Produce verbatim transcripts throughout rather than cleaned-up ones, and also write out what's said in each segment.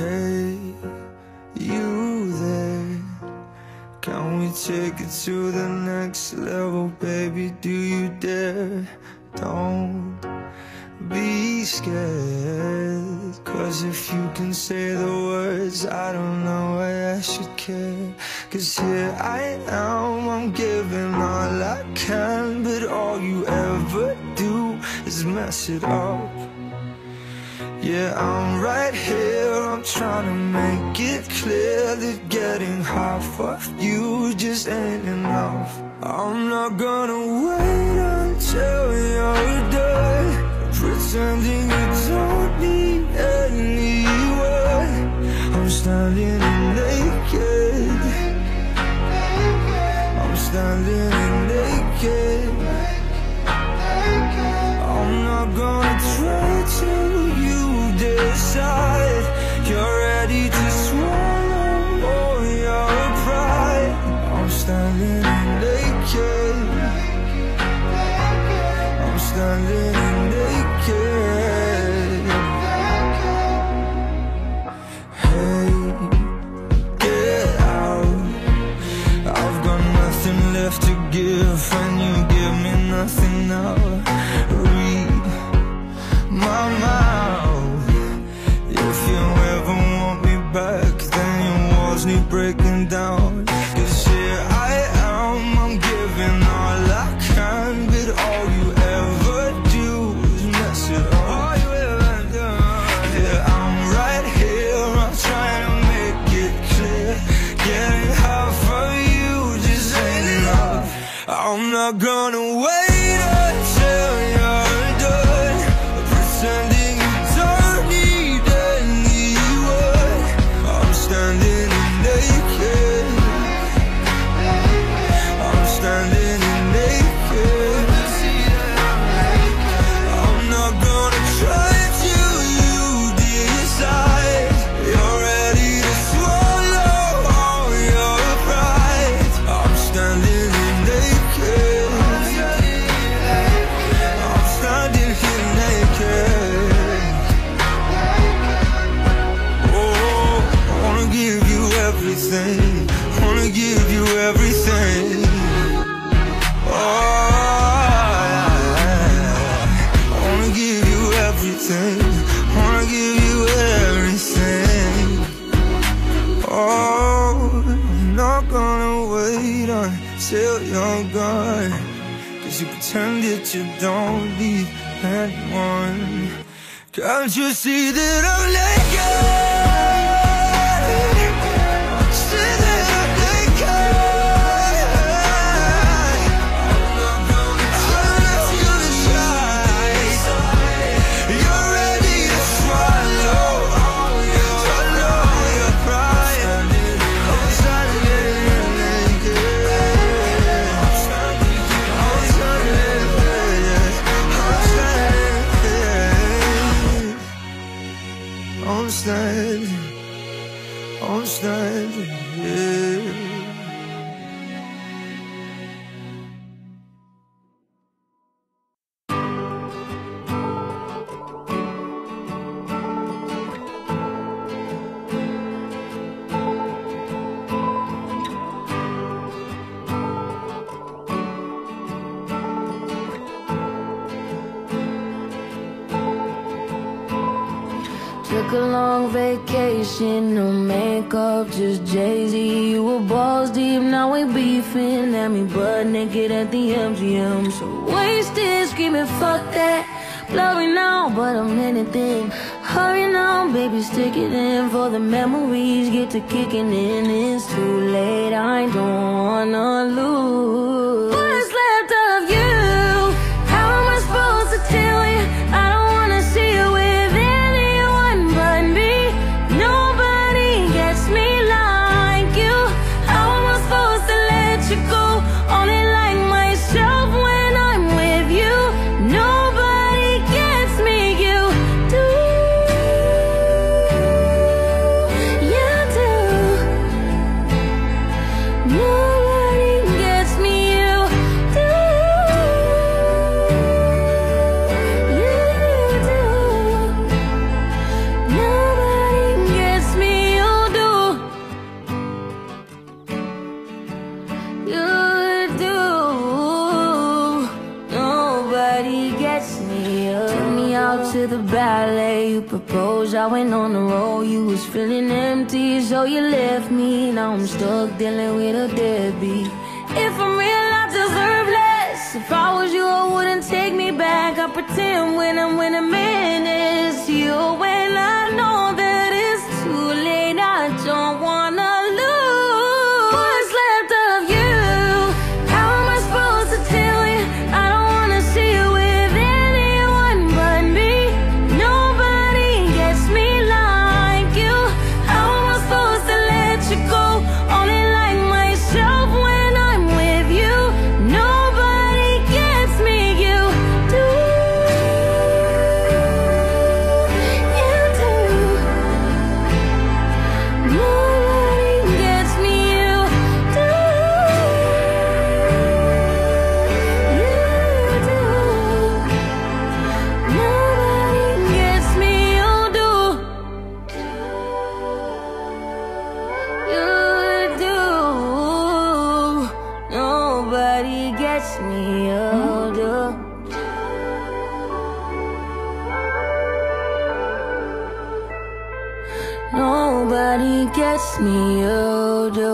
Hey, you there? Can we take it to the next level, baby? Do you dare? Don't be scared, 'cause if you can say the words, I don't know why I should care. 'Cause here I am, I'm giving all I can, but all you ever do is mess it up. Yeah, I'm right here, I'm trying to make it clear that getting half of you just ain't enough. I'm not gonna wait until you're done pretending you don't need anyone. I'm standing naked, I'm standing naked. I'm not gonna try to decide you're ready to swallow all your pride. I'm standing naked, I'm standing naked. Hey, get out, I've got nothing left to give, and you give me nothing now. Read my mouth. If you ever want me back, then your walls need breaking down. 'Cause here I am, I'm giving all I can, but all you ever do is mess it up. All you ever do. Yeah, I'm right here, I'm trying to make it clear, getting half of you just ain't enough. I'm not gonna wait until you're done pretending. Till you're gone, 'cause you pretend that you don't need anyone. Can't you see that I'm naked? See that I'm naked? I'm not gonna try. You're ready to swallow all your, all your pride. I'm standing naked. I'm standing, I'm standing, yeah. Took a long vacation, no makeup, just Jay-Z. You were balls deep, now we beefing at me butt naked at the M G M. So wasted, screaming, fuck that. Blurry now, but I'm anything. Hurry now, baby, stick it in, for the memories get to kicking in. It's too late, I don't wanna lose what is left of you. How am I supposed to tell you I don't wanna see you with it? No. to the ballet, you proposed, I went on the road. You was feeling empty, so you left me. Now I'm stuck dealing with a deadbeat. If I'm real, I deserve less. If I was you, I wouldn't take me back. I pretend when I'm when a man is you, when I know that it's too late. I don't wanna lose what's left of you. How am I supposed to tell you? I don't wanna see you with anyone but me. Nobody gets me like you. How am I supposed to let you go? Only like myself when I'm with you. Nobody gets me. You do, you do. Nobody gets me. You do, you do. Nobody gets me. You do, you do. Nobody gets me. You do. Nobody gets me, you do.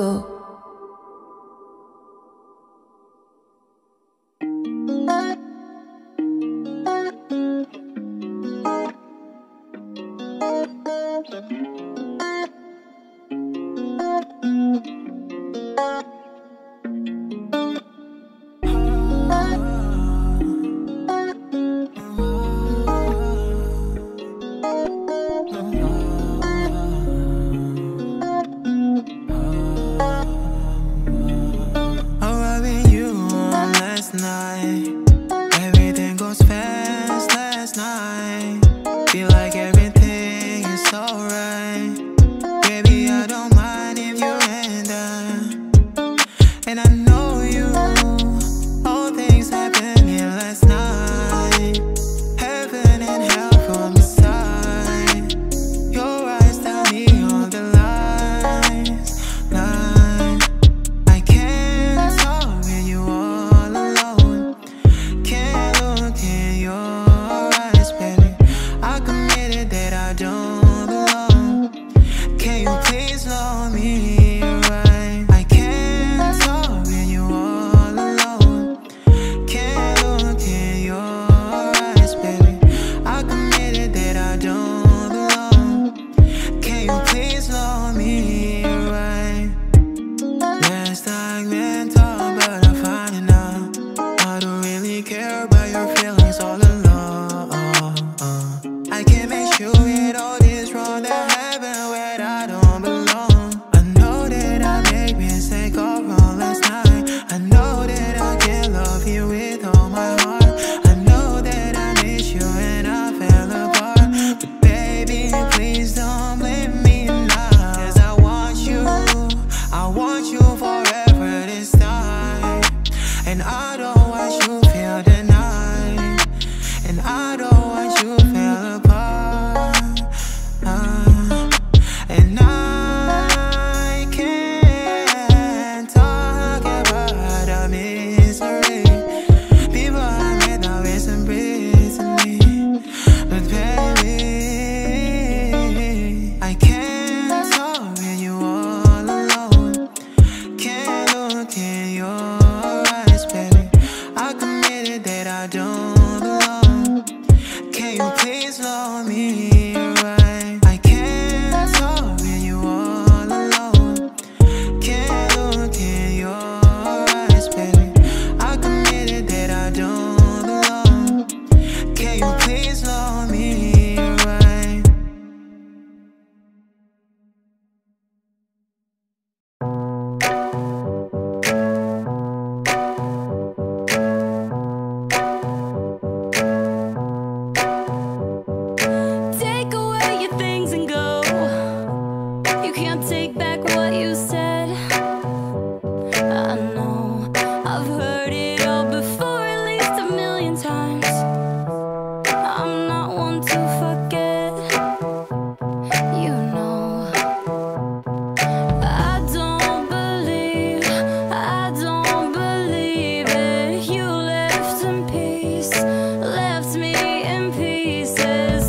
Pieces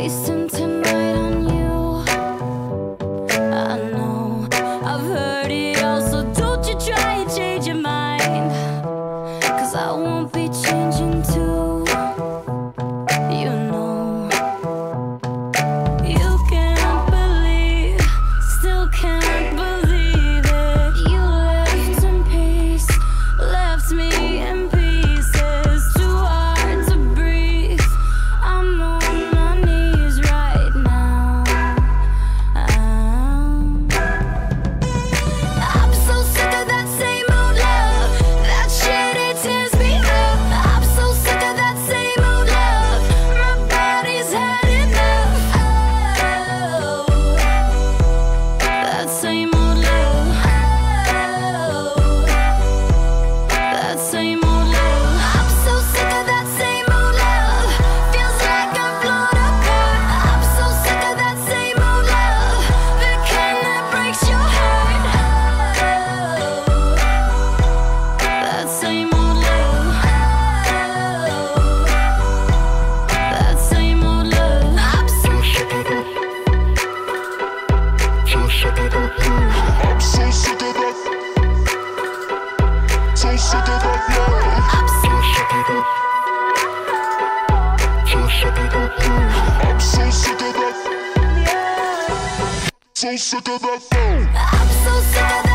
wasting tonight on you. I know I've heard it all, so don't you try and change your mind, 'cause I won't be changing too. You know you can't believe, still can't believe it. You left in peace, left me in peace. I'm so sick of that. So sick of that phone. I'm so sick of that.